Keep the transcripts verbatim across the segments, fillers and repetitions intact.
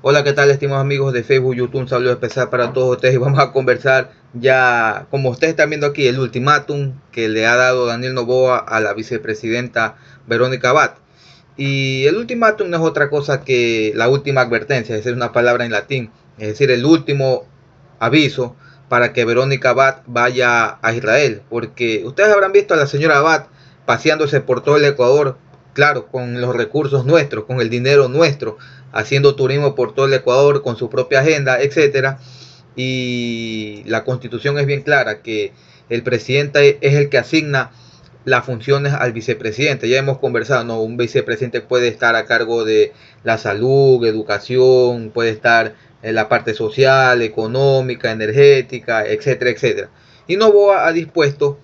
Hola, ¿qué tal, estimados amigos de Facebook, YouTube? Un saludo especial para todos ustedes. Y vamos a conversar ya, como ustedes están viendo aquí, el ultimátum que le ha dado Daniel Noboa a la vicepresidenta Verónica Abad. Y el ultimátum no es otra cosa que la última advertencia, es decir, una palabra en latín, es decir, el último aviso para que Verónica Abad vaya a Israel, porque ustedes habrán visto a la señora Abad paseándose por todo el Ecuador, claro, con los recursos nuestros, con el dinero nuestro, haciendo turismo por todo el Ecuador, con su propia agenda, etcétera. Y la Constitución es bien clara, que el presidente es el que asigna las funciones al vicepresidente. Ya hemos conversado, ¿no? Un vicepresidente puede estar a cargo de la salud, educación, puede estar en la parte social, económica, energética, etcétera, etcétera. Y Noboa ha dispuesto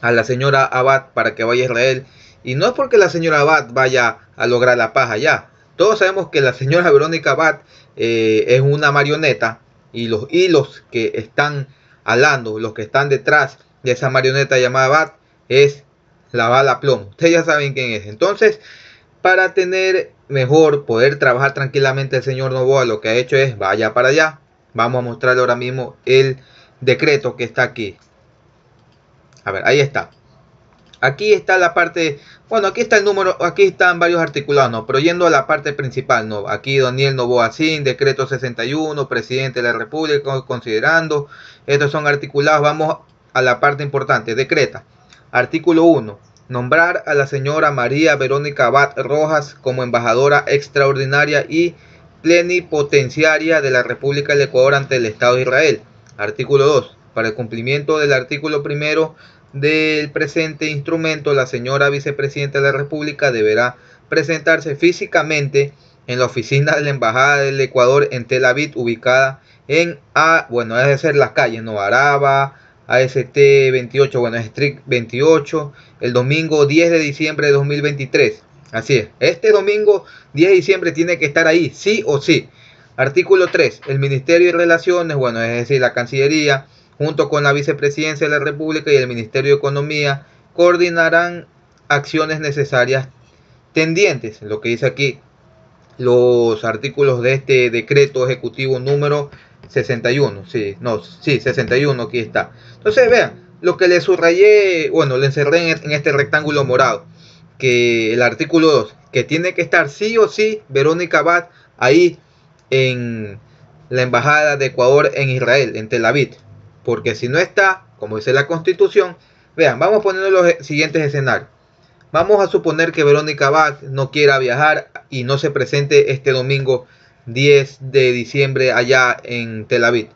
a la señora Abad para que vaya a Israel. Y no es porque la señora Abad vaya a lograr la paz allá. Todos sabemos que la señora Verónica Abad eh, es una marioneta, y los hilos que están alando, los que están detrás de esa marioneta llamada Abad, es la bala plomo. Ustedes ya saben quién es. Entonces, para tener mejor, poder trabajar tranquilamente, el señor Noboa lo que ha hecho es, vaya para allá. Vamos a mostrarle ahora mismo el decreto que está aquí. A ver, ahí está. Aquí está la parte, bueno, aquí está el número, aquí están varios articulados, ¿no? Pero yendo a la parte principal, ¿no? Aquí Daniel Noboa, sin decreto sesenta y uno, presidente de la República, considerando, estos son articulados. Vamos a la parte importante, decreta. Artículo uno, nombrar a la señora María Verónica Abad Rojas como embajadora extraordinaria y plenipotenciaria de la República del Ecuador ante el Estado de Israel. Artículo dos, para el cumplimiento del artículo primero, del presente instrumento, la señora vicepresidenta de la República deberá presentarse físicamente en la oficina de la Embajada del Ecuador en Tel Aviv, ubicada en A, bueno, es decir, las calles, no, Araba, A S T veintiocho, bueno, Street veintiocho, el domingo diez de diciembre de dos mil veintitrés. Así es, este domingo diez de diciembre tiene que estar ahí, sí o sí. Artículo tres, el Ministerio de Relaciones, bueno, es decir, la Cancillería, junto con la Vicepresidencia de la República y el Ministerio de Economía, coordinarán acciones necesarias tendientes. Lo que dice aquí, los artículos de este decreto ejecutivo número sesenta y uno. Sí, no, sí, sesenta y uno, aquí está. Entonces, vean, lo que le subrayé, bueno, le encerré en este rectángulo morado, que el artículo dos, que tiene que estar sí o sí Verónica Abad ahí en la Embajada de Ecuador en Israel, en Tel Aviv. Porque si no está, como dice la Constitución, vean, vamos poniendo los siguientes escenarios. Vamos a suponer que Verónica Abad no quiera viajar y no se presente este domingo diez de diciembre allá en Tel Aviv.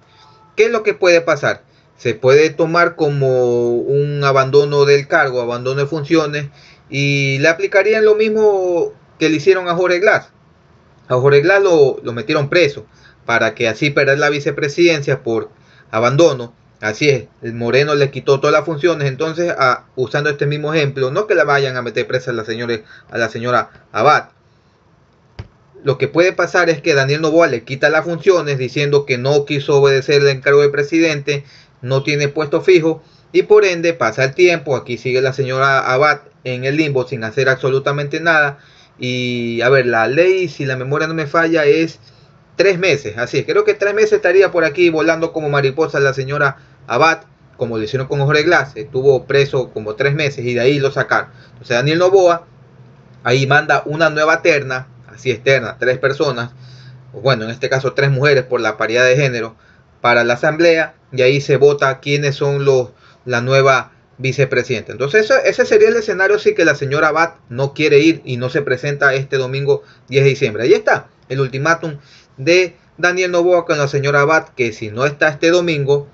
¿Qué es lo que puede pasar? Se puede tomar como un abandono del cargo, abandono de funciones, y le aplicarían lo mismo que le hicieron a Jorge Glas. A Jorge Glas lo, lo metieron preso para que así perder la vicepresidencia por abandono. Así es, el Moreno le quitó todas las funciones. Entonces, a, usando este mismo ejemplo, no que la vayan a meter presa a la señora, a la señora Abad. Lo que puede pasar es que Daniel Noboa le quita las funciones, diciendo que no quiso obedecer el encargo del presidente, no tiene puesto fijo, y por ende pasa el tiempo. Aquí sigue la señora Abad en el limbo sin hacer absolutamente nada. Y a ver, la ley, si la memoria no me falla, es tres meses, así es, creo que tres meses estaría por aquí volando como mariposa la señora Abad, como lo hicieron con Jorge Glas. Estuvo preso como tres meses y de ahí lo sacaron. Entonces Daniel Noboa ahí manda una nueva terna, así es, terna, tres personas, bueno, en este caso tres mujeres por la paridad de género, para la asamblea, y ahí se vota quiénes son los, la nueva vicepresidenta. Entonces eso, ese sería el escenario si que la señora Abad no quiere ir y no se presenta este domingo diez de diciembre. Ahí está el ultimátum de Daniel Noboa con la señora Abad, que si no está este domingo,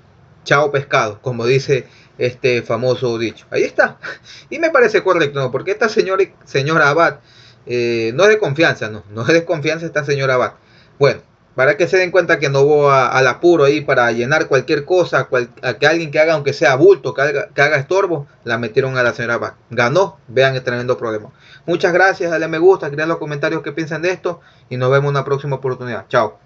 chao pescado, como dice este famoso dicho. Ahí está, y me parece correcto, ¿no? Porque esta señora, señora Abad eh, no es de confianza, no, no es de confianza esta señora Abad. Bueno, para que se den cuenta que Noboa al apuro ahí para llenar cualquier cosa, cual, a que alguien que haga, aunque sea bulto, que haga, que haga estorbo, la metieron a la señora Abad. Ganó, vean el tremendo problema. Muchas gracias, dale me gusta, crean los comentarios que piensan de esto y nos vemos en una próxima oportunidad. Chao.